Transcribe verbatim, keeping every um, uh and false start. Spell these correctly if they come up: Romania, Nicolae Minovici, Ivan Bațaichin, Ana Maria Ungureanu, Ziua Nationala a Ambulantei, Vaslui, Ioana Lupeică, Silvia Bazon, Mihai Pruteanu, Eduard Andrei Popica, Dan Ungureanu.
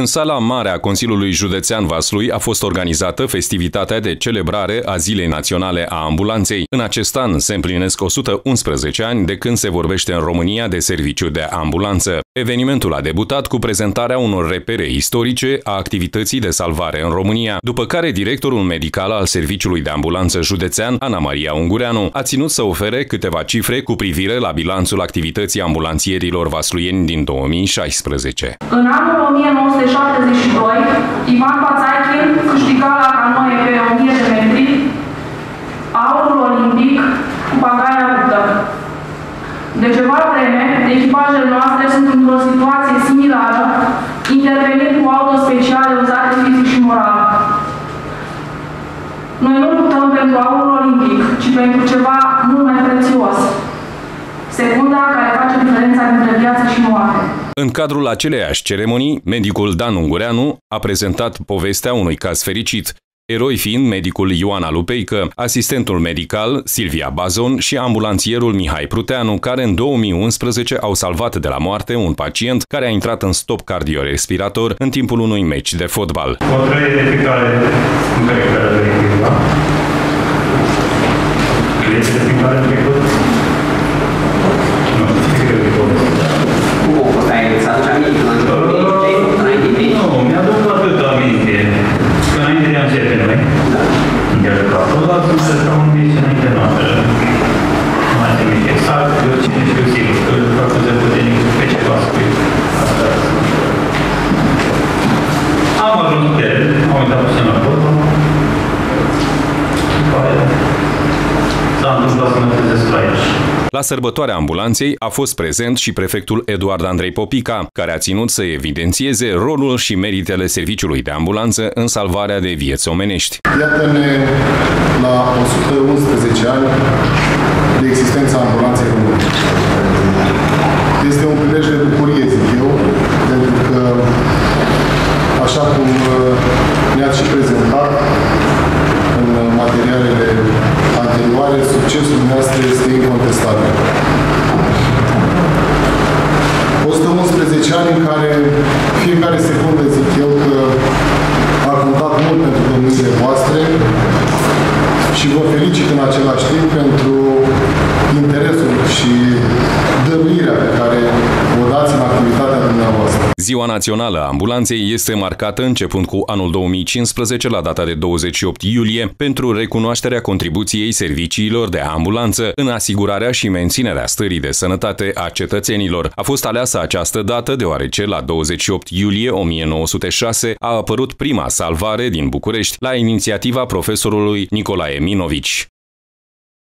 În sala mare a Consiliului Județean Vaslui a fost organizată festivitatea de celebrare a Zilei Naționale a Ambulanței. În acest an se împlinesc o sută unsprezece ani de când se vorbește în România de serviciu de ambulanță. Evenimentul a debutat cu prezentarea unor repere istorice a activității de salvare în România, după care directorul medical al Serviciului de Ambulanță Județean, Ana Maria Ungureanu, a ținut să ofere câteva cifre cu privire la bilanțul activității ambulanțierilor vasluieni din două mii șaisprezece. În anul o mie nouă sute șaptezeci și doi, Ivan Bațaichin câștiga la canoe pe o mie de metri aurul olimpic cu bagaia ruptă. De ceva vreme, echipajele noastre sunt într-o situație similară, intervenind cu auto speciale uzate fizic și moral. Noi nu luptăm pentru aurul olimpic, ci pentru ceva mult mai prețios. Secunda care face diferența dintre viață și moarte. În cadrul aceleiași ceremonii, medicul Dan Ungureanu a prezentat povestea unui caz fericit, eroi fiind medicul Ioana Lupeică, asistentul medical Silvia Bazon și ambulanțierul Mihai Pruteanu, care în două mii unsprezece au salvat de la moarte un pacient care a intrat în stop cardiorespirator în timpul unui meci de fotbal. O trei de pe care nu cred că are echilibra. Este pe care trecut. La sărbătoarea ambulanței a fost prezent și prefectul Eduard Andrei Popica, care a ținut să evidențieze rolul și meritele serviciului de ambulanță în salvarea de vieți omenești. Iată-ne la o sută unsprezece ani de existența ambulanței române. Este un prilej de bucurie, zic eu, pentru că, așa cum ne-ați și prezentat în materialele anterioare, succesul dumneavoastră este incontestabil. o sută unsprezece ani în care fiecare secundă, zic eu, că a contat mult pentru domniile voastre și vă felicit în același timp pentru interesul și dăruirea pe care o dați în activitatea dumneavoastră. Ziua Națională a Ambulanței este marcată începând cu anul două mii cincisprezece la data de douăzeci și opt iulie pentru recunoașterea contribuției serviciilor de ambulanță în asigurarea și menținerea stării de sănătate a cetățenilor. A fost aleasă această dată deoarece la douăzeci și opt iulie o mie nouă sute șase a apărut prima salvare din București la inițiativa profesorului Nicolae Minovici.